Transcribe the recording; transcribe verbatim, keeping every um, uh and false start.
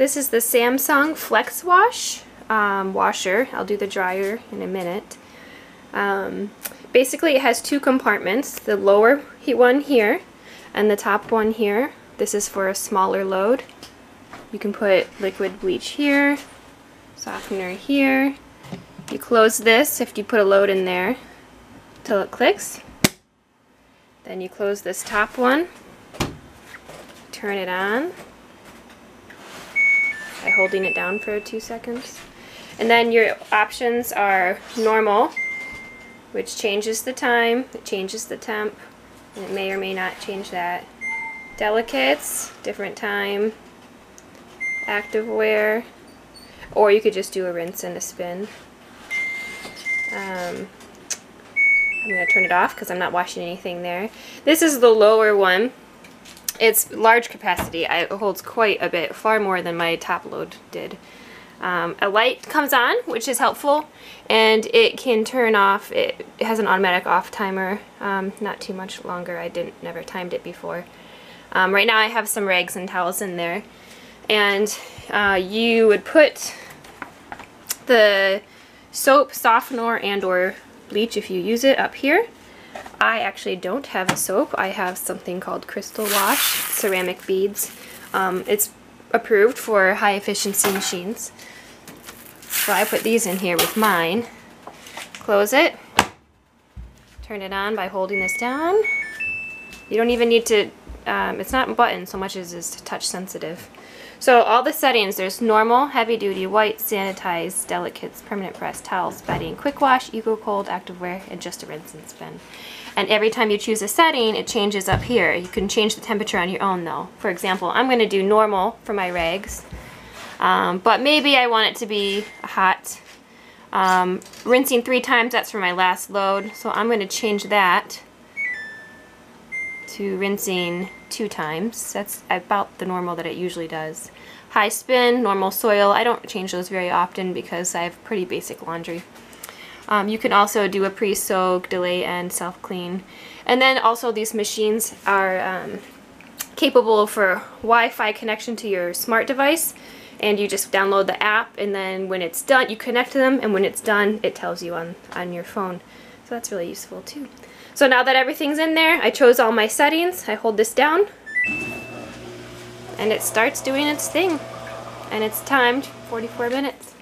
This is the Samsung Flex Wash um, washer. I'll do the dryer in a minute. Um, basically it has two compartments, the lower one here and the top one here. This is for a smaller load. You can put liquid bleach here, softener here. You close this if you put a load in there till it clicks. Then you close this top one, turn it on by holding it down for two seconds. And then your options are normal, which changes the time, it changes the temp, and it may or may not change that. Delicates, different time, activewear, or you could just do a rinse and a spin. Um, I'm going to turn it off because I'm not washing anything there. This is the lower one. It's large capacity. It holds quite a bit, far more than my top load did. Um, a light comes on, which is helpful, and it can turn off. It has an automatic off timer, um, not too much longer. I didn't never timed it before. Um, right now I have some rags and towels in there, and uh, you would put the soap, softener, and or bleach if you use it up here. I actually don't have a soap. I have something called Crystal Wash ceramic beads. Um, it's approved for high efficiency machines. So I put these in here with mine. Close it. Turn it on by holding this down. You don't even need to, um, it's not button so much as it's touch sensitive. So all the settings, there's normal, heavy duty, white, sanitized, delicates, permanent press, towels, bedding, quick wash, eco cold, activewear, and just a rinse and spin. And every time you choose a setting, it changes up here. You can change the temperature on your own though. For example, I'm gonna do normal for my rags, um, but maybe I want it to be hot. Um, rinsing three times, that's for my last load. So I'm gonna change that to rinsing two times. That's about the normal that it usually does. High spin, normal soil. I don't change those very often because I have pretty basic laundry. Um, you can also do a pre-soak, delay, and self-clean. And then also these machines are um, capable for Wi-Fi connection to your smart device, and you just download the app, and then when it's done, you connect to them, and when it's done, it tells you on, on your phone. So that's really useful too. So now that everything's in there, I chose all my settings. I hold this down, and it starts doing its thing. And it's timed, forty-four minutes.